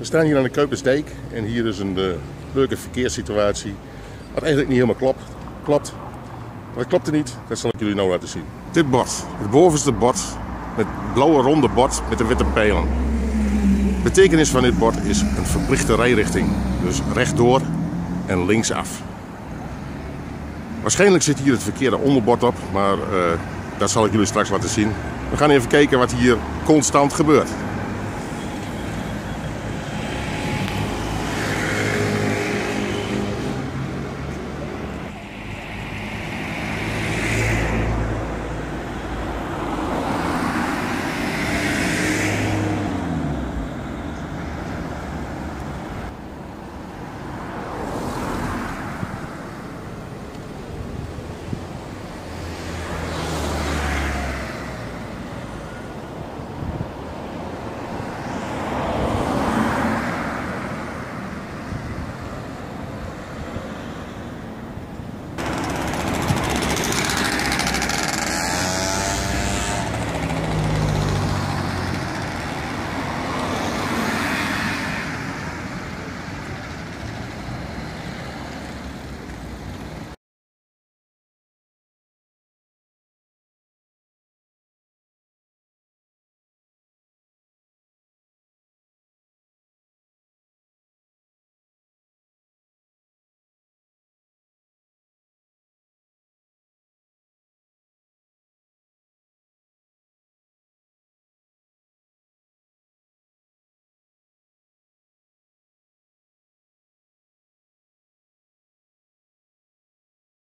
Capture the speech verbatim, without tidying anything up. We staan hier aan de Kuipersdijk en hier is een uh, leuke verkeerssituatie wat eigenlijk niet helemaal klopt. klopt. Maar dat klopt er niet, dat zal ik jullie nou laten zien. Dit bord, het bovenste bord, het blauwe ronde bord met de witte pijlen. De betekenis van dit bord is een verplichte rijrichting, dus rechtdoor en linksaf. Waarschijnlijk zit hier het verkeerde onderbord op, maar uh, dat zal ik jullie straks laten zien. We gaan even kijken wat hier constant gebeurt.